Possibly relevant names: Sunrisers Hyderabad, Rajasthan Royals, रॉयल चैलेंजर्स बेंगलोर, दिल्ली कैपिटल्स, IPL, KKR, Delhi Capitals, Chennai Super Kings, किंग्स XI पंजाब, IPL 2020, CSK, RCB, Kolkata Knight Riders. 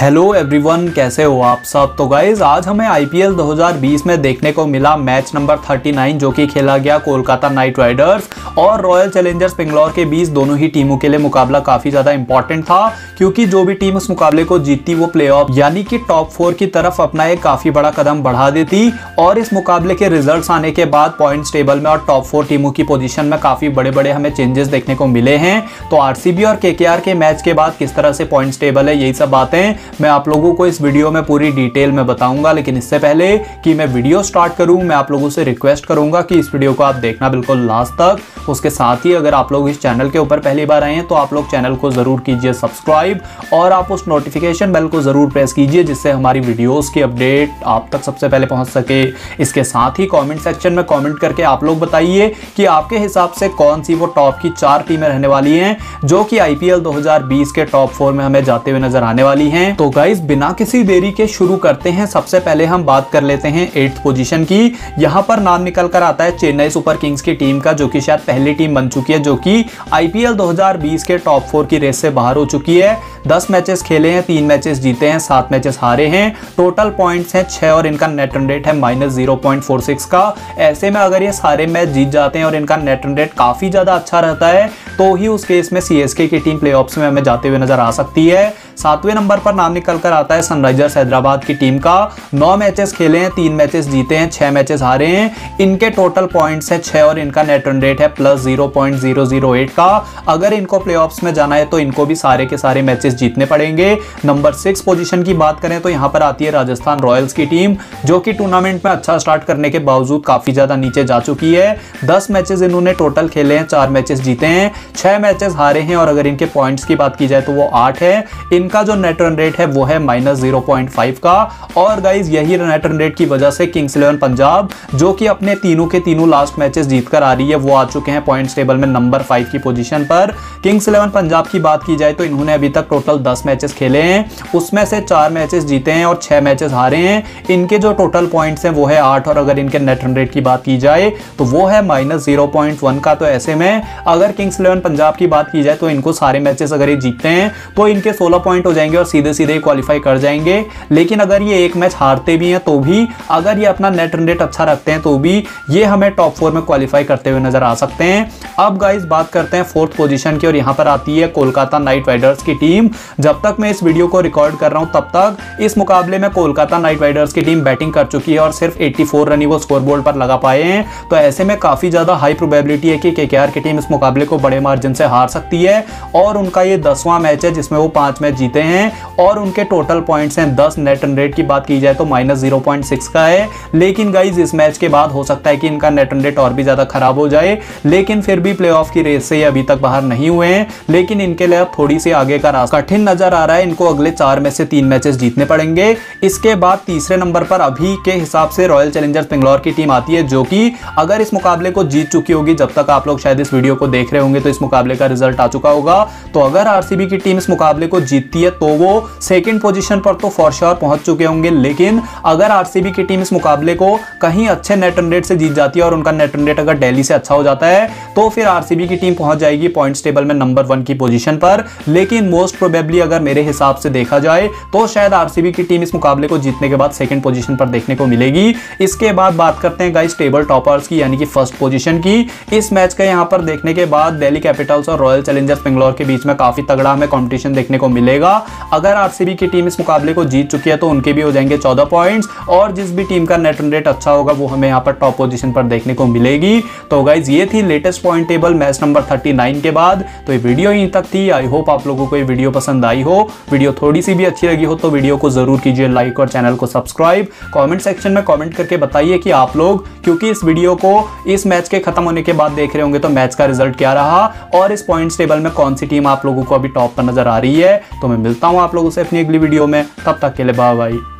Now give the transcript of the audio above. Hello everyone, कैसे हो आप सब। तो गाइज आज हमें आईपीएल 2020 में देखने को मिला मैच नंबर 39 जो कि खेला गया कोलकाता नाइट राइडर्स और रॉयल चैलेंजर्स बेंगलोर के बीच। दोनों ही टीमों के लिए मुकाबला काफ़ी ज़्यादा इंपॉर्टेंट था क्योंकि जो भी टीम उस मुकाबले को जीतती वो प्लेऑफ यानी कि टॉप 4 की तरफ अपना एक काफ़ी बड़ा कदम बढ़ा देती। और इस मुकाबले के रिजल्ट आने के बाद पॉइंट्स टेबल में और टॉप 4 टीमों की पोजीशन में काफ़ी बड़े बड़े हमें चेंजेस देखने को मिले हैं। तो आरसीबी और केकेआर के मैच के बाद किस तरह से पॉइंट्स टेबल है, यही सब बातें मैं आप लोगों को इस वीडियो में पूरी डिटेल में बताऊंगा। लेकिन इससे पहले कि मैं वीडियो स्टार्ट करूं, मैं आप लोगों से रिक्वेस्ट करूंगा कि इस वीडियो को आप देखना बिल्कुल लास्ट तक। उसके साथ ही अगर आप लोग इस चैनल के ऊपर पहली बार आए हैं तो आप लोग चैनल को ज़रूर कीजिए सब्सक्राइब और आप उस नोटिफिकेशन बेल को ज़रूर प्रेस कीजिए जिससे हमारी वीडियोज़ की अपडेट आप तक सबसे पहले पहुँच सके। इसके साथ ही कॉमेंट सेक्शन में कॉमेंट करके आप लोग बताइए कि आपके हिसाब से कौन सी वो टॉप की 4 टीमें रहने वाली हैं जो कि IPL 2020 के टॉप 4 में हमें जाते हुए नजर आने वाली हैं। तो गाइज बिना किसी देरी के शुरू करते हैं। सबसे पहले हम बात कर लेते हैं 8th पोजीशन की। यहाँ पर नाम निकल कर आता है चेन्नई सुपर किंग्स की टीम का, जो कि शायद पहली टीम बन चुकी है जो कि आईपीएल 2020 के टॉप 4 की रेस से बाहर हो चुकी है। 10 मैचेस खेले हैं, 3 मैचेस जीते हैं, 7 मैचेस हारे हैं, टोटल पॉइंट्स हैं 6 और इनका नेट रन रेट है -0.46 का। ऐसे में अगर ये सारे मैच जीत जाते हैं और इनका नेट रन रेट काफ़ी ज़्यादा अच्छा रहता है तो ही उस केस में सीएसके की टीम प्लेऑफ्स में हमें जाते हुए नजर आ सकती है। 7वें नंबर पर नाम निकल कर आता है सनराइजर्स हैदराबाद की टीम का। 9 मैचेस खेले हैं, 3 मैचेस जीते हैं, 6 मैचेस हारे हैं, इनके टोटल पॉइंट्स हैं 6 और इनका नेट रन रेट है +0.008 का। अगर इनको प्लेऑफ्स में जाना है तो इनको भी सारे के सारे मैचेस जीतने पड़ेंगे। नंबर 6 पोजीशन की बात करें तो यहाँ पर आती है राजस्थान रॉयल्स की टीम, जो कि टूर्नामेंट में अच्छा स्टार्ट करने के बावजूद काफ़ी ज़्यादा नीचे जा चुकी है। 10 मैचेस इन्होंने टोटल खेले हैं, 4 मैचेस जीते हैं, 6 मैचेस हारे हैं और अगर इनके पॉइंट्स की बात की जाए तो वो 8 है। इनका जो नेट रन रेट है वो है -0.5 का। और गाइज यही नेट रन रेट की वजह से किंग्स XI पंजाब, जो कि अपने तीनों के तीनों लास्ट मैचेस जीतकर आ रही है, वो आ चुके हैं पॉइंट्स टेबल में नंबर 5 की पोजीशन पर। किंग्स XI पंजाब की बात की जाए तो इन्होंने अभी तक टोटल 10 मैचेस खेले हैं, उसमें से 4 मैचेस जीते हैं और 6 मैचेस हारे हैं। इनके जो टोटल पॉइंट्स हैं वो है 8 और अगर इनके नेट रन रेट की बात की जाए तो वो है -0.1 का। तो ऐसे में अगर किंग्स XI पंजाब की बात की जाए तो इनको सारे मैचेस अगर ये जीतते हैं तो इनके 16 पॉइंट हो जाएंगे और सीधे सीधे क्वालिफाई कर जाएंगे। लेकिन अगर ये एक मैच हारते भी हैं तो भी अगर ये अपना नेट रन रेट अच्छा रखते हैं तो भी ये हमें टॉप 4 में क्वालिफाई करते हुए नजर आ सकते हैं। अब गाइज बात करते हैं 4th पोजीशन की और यहाँ पर आती है कोलकाता नाइट राइडर्स की टीम। जब तक मैं इस वीडियो को रिकॉर्ड कर रहा हूँ तब तक इस मुकाबले में कोलकाता नाइट राइडर्स की टीम बैटिंग कर चुकी है और सिर्फ 84 रन ही वो स्कोरबोर्ड पर लगा पाए हैं। तो ऐसे में काफ़ी ज़्यादा हाई प्रोबेबिलिटी है कि केकेआर की टीम इस मुकाबले को बड़े मार्जिन से हार सकती है। और उनका ये 10वां मैच है जिसमें वो 5 मैच जीते हैं और उनके टोटल पॉइंट्स हैं 10। नेट रन रेट की बात की जाए तो -0.6 का है। लेकिन गाइज इस मैच के बाद हो सकता है कि इनका नेट रन रेट और भी ज़्यादा खराब हो जाए, लेकिन फिर भी प्लेऑफ की रेस से अभी तक बाहर नहीं हुए हैं। लेकिन इनके लिए अब थोड़ी सी आगे का रास्ता कठिन नजर आ रहा है। इनको अगले 4 में से 3 मैचेस जीतने पड़ेंगे। इसके बाद तीसरे नंबर पर अभी के हिसाब से रॉयल चैलेंजर्स बेंगलोर की टीम आती है, जो कि अगर इस मुकाबले को जीत चुकी होगी, जब तक आप लोग शायद इस वीडियो को देख रहे होंगे तो इस मुकाबले का रिजल्ट आ चुका होगा। तो अगर आरसीबी की टीम इस मुकाबले को जीतती है तो वो 2nd पोजीशन पर तो फॉर श्योर पहुंच चुके होंगे। लेकिन अगर आरसीबी की टीम इस मुकाबले को कहीं अच्छे नेट रन रेट से जीत जाती है और उनका नेट रन रेट अगर दिल्ली से अच्छा हो जाता है तो फिर आरसीबी की टीम पहुंच जाएगी पॉइंट्स टेबल में नंबर 1 की पोजीशन पर। लेकिन मोस्ट प्रोबेबली अगर मेरे हिसाब से देखा जाए तो शायद आरसीबी की टीम इस मुकाबले को जीतने के बाद 2nd पोजीशन पर देखने को मिलेगी। इसके बाद बात करते हैं गाइस टेबल टॉपर्स की यानी कि 1st पोजीशन की। इस मैच का यहाँ पर देखने के बाद दिल्ली कैपिटल्स और रॉयल चैलेंजर्स बेंगलोर के बीच में काफी तगड़ा हमें कॉम्पिटिशन देखने को मिलेगा। अगर आरसीबी की टीम इस मुकाबले को जीत चुकी है तो उनके भी हो जाएंगे 14 पॉइंट्स और जिस भी टीम का नेट रन रेट अच्छा होगा वो हमें यहाँ पर टॉप पोजीशन पर देखने को मिलेगी। तो गाइज ये थी latest point table match number 39 के बाद। तो ये वीडियो यहीं तक थी। आई होप आप लोगों को ये वीडियो पसंद आई हो। वीडियो थोड़ी सी भी अच्छी लगी हो तो वीडियो को जरूर कीजिए लाइक और चैनल को सब्सक्राइब। कॉमेंट सेक्शन में कॉमेंट करके बताइए कि आप लोग, क्योंकि इस वीडियो को इस मैच के खत्म होने के बाद देख रहे होंगे, तो मैच का रिजल्ट क्या रहा और इस पॉइंट्स टेबल में कौन सी टीम आप लोगों को अभी टॉप पर नजर आ रही है। तो मैं मिलता हूं आप लोगों से अपनी अगली वीडियो में, तब तक के लिए बाय बाय।